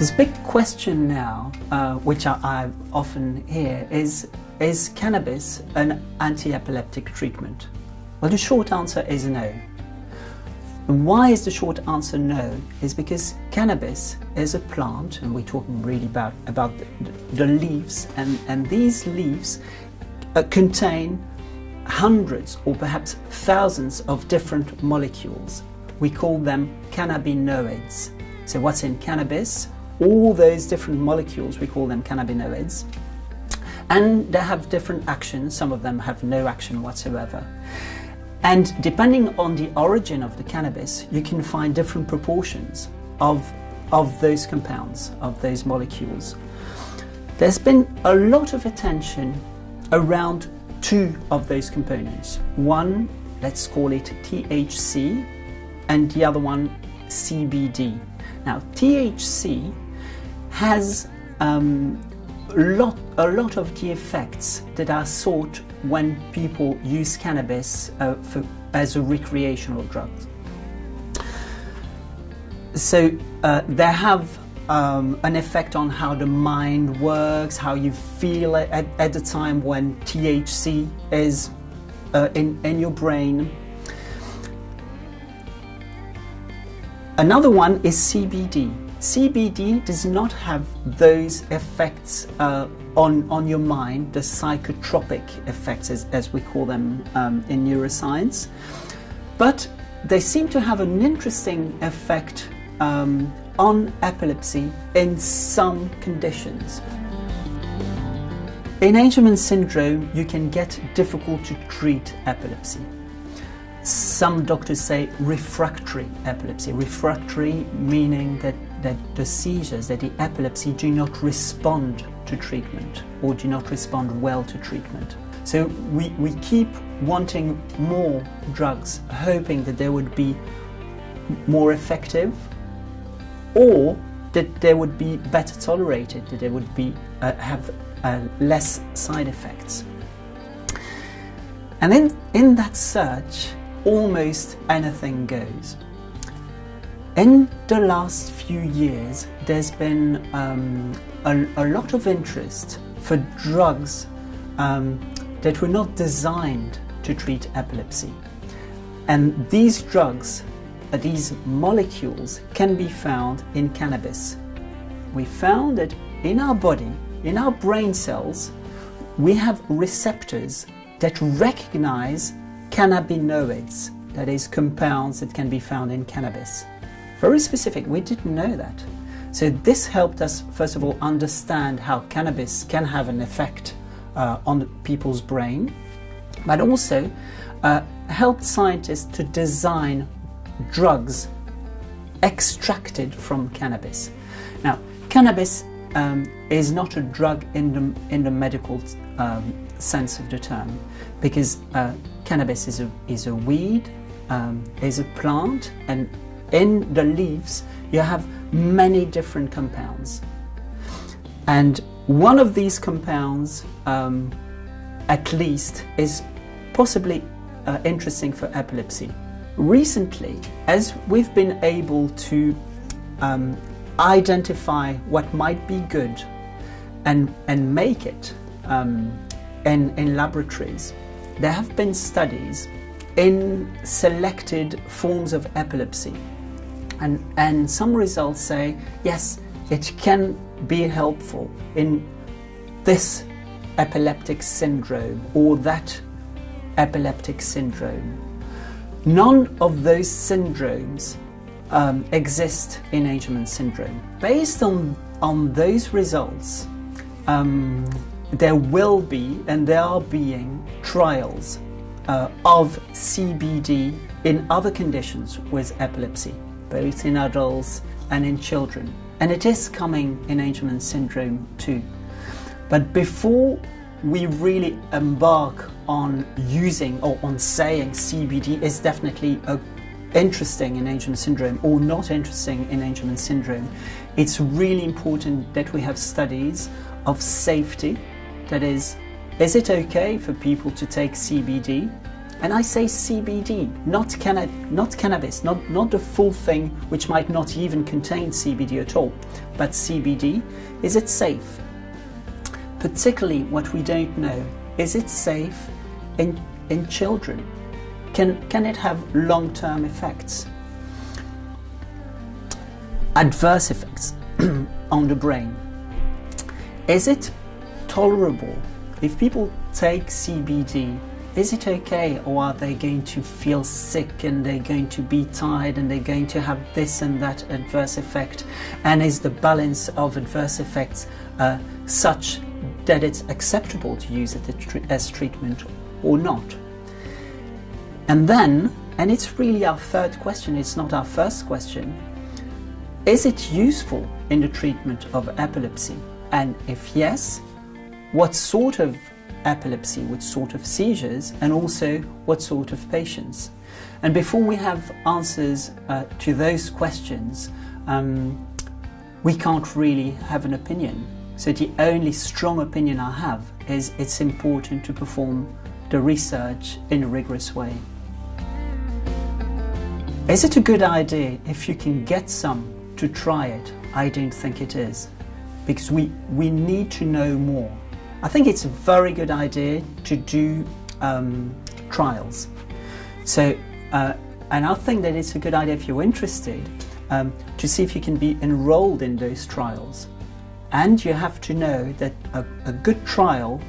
This big question now, which I often hear, is cannabis an anti-epileptic treatment? Well, the short answer is no. And why is the short answer no? Is because cannabis is a plant, and we're talking really about the leaves, and these leaves contain hundreds or perhaps thousands of different molecules. We call them cannabinoids. So what's in cannabis? All those different molecules, we call them cannabinoids, and they have different actions. Some of them have no action whatsoever, and depending on the origin of the cannabis, you can find different proportions of those compounds, of those molecules. There's been a lot of attention around two of those components. One, let's call it THC, and the other one, CBD. Now, THC has a lot of the effects that are sought when people use cannabis as a recreational drug. So they have an effect on how the mind works, how you feel at the time when THC is in your brain. Another one is CBD. CBD does not have those effects on your mind, the psychotropic effects as we call them in neuroscience, but they seem to have an interesting effect on epilepsy in some conditions. In Angelman syndrome, you can get difficult to treat epilepsy. Some doctors say refractory epilepsy. Refractory meaning that the seizures, that the epilepsy do not respond to treatment or do not respond well to treatment. So we keep wanting more drugs, hoping that they would be more effective or that they would be better tolerated, that they would be, have less side effects. And then in that search, almost anything goes. In the last few years, there's been a lot of interest for drugs that were not designed to treat epilepsy. And these drugs, these molecules, can be found in cannabis. We found that in our body, in our brain cells, we have receptors that recognize cannabinoids, that is, compounds that can be found in cannabis. Very specific, we didn't know that. So this helped us, first of all, understand how cannabis can have an effect on people's brain, but also helped scientists to design drugs extracted from cannabis. Now, cannabis is not a drug in the medical sense of the term, because cannabis is a weed, is a plant, and in the leaves you have many different compounds, and one of these compounds at least is possibly interesting for epilepsy. Recently, as we've been able to identify what might be good and make it in laboratories, there have been studies in selected forms of epilepsy, and some results say yes, it can be helpful in this epileptic syndrome or that epileptic syndrome. None of those syndromes exist in Angelman syndrome. Based on those results, there will be, and there are being, trials of CBD in other conditions with epilepsy, both in adults and in children. And it is coming in Angelman syndrome too. But before we really embark on using or on saying CBD is definitely interesting in Angelman syndrome or not interesting in Angelman syndrome, it's really important that we have studies of safety. That is it okay for people to take CBD? And I say CBD, not cannabis, not the full thing, which might not even contain CBD at all. But CBD, is it safe? Particularly what we don't know, is it safe in children? Can it have long-term effects? Adverse effects on the brain. Is it tolerable? If people take CBD, is it okay, or are they going to feel sick and they're going to be tired and they're going to have this and that adverse effect? And is the balance of adverse effects such that it's acceptable to use it as treatment or not? And then, and it's really our third question, it's not our first question, is it useful in the treatment of epilepsy? And if yes, what sort of epilepsy, what sort of seizures, and also what sort of patients? And before we have answers to those questions, we can't really have an opinion. So the only strong opinion I have is it's important to perform the research in a rigorous way. Is it a good idea if you can get some to try it? I don't think it is, because we need to know more. I think it's a very good idea to do trials. So, and I think that it's a good idea if you're interested to see if you can be enrolled in those trials. And you have to know that a good trial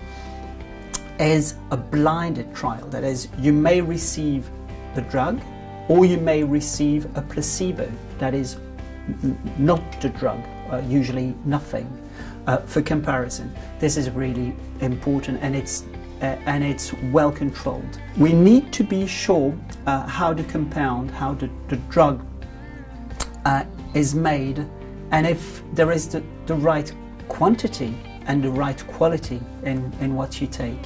is a blinded trial. That is, you may receive the drug or you may receive a placebo. That is, not the drug, usually nothing. For comparison, this is really important, and it's well controlled. We need to be sure how the compound, how the drug is made, and if there is the right quantity and the right quality in what you take.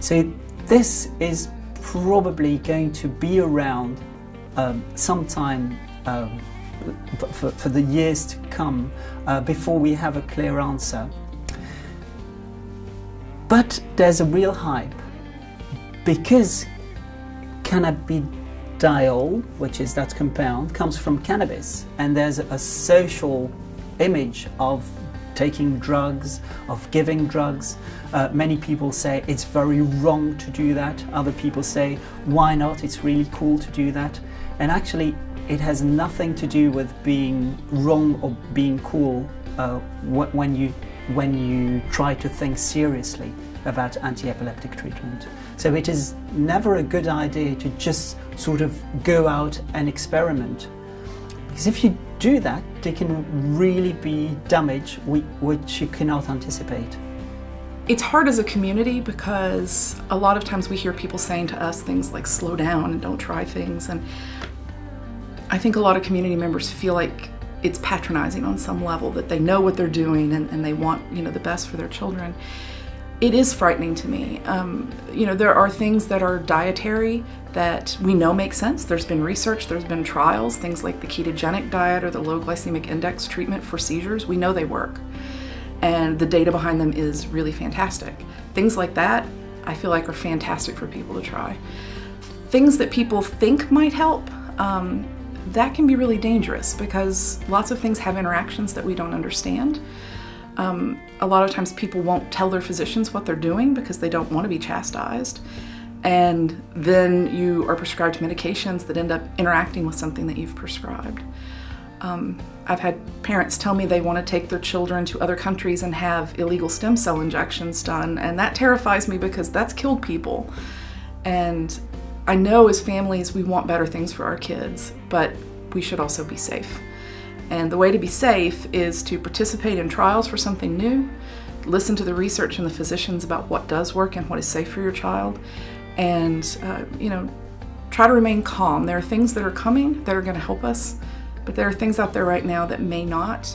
So this is probably going to be around sometime for the years to come before we have a clear answer. But there's a real hype, because cannabidiol, which is that compound, comes from cannabis, and there's a social image of taking drugs, of giving drugs. Many people say it's very wrong to do that. Other people say, why not? It's really cool to do that. And actually, it has nothing to do with being wrong or being cool when you try to think seriously about anti-epileptic treatment. So it is never a good idea to just sort of go out and experiment, because if you do that, there can really be damage which you cannot anticipate. It's hard as a community, because a lot of times we hear people saying to us things like, slow down and don't try things, and I think a lot of community members feel like it's patronizing on some level, that they know what they're doing and they want, you know, the best for their children. It is frightening to me. You know, there are things that are dietary that we know make sense. There's been research, there's been trials, things like the ketogenic diet or the low glycemic index treatment for seizures. We know they work, and the data behind them is really fantastic. Things like that, I feel like, are fantastic for people to try. Things that people think might help, that can be really dangerous, because lots of things have interactions that we don't understand. A lot of times people won't tell their physicians what they're doing because they don't want to be chastised. And then you are prescribed medications that end up interacting with something that you've prescribed. I've had parents tell me they want to take their children to other countries and have illegal stem cell injections done, and that terrifies me, because that's killed people. And I know as families we want better things for our kids, but we should also be safe. And the way to be safe is to participate in trials for something new, listen to the research and the physicians about what does work and what is safe for your child, and you know, try to remain calm. There are things that are coming that are going to help us, but there are things out there right now that may not.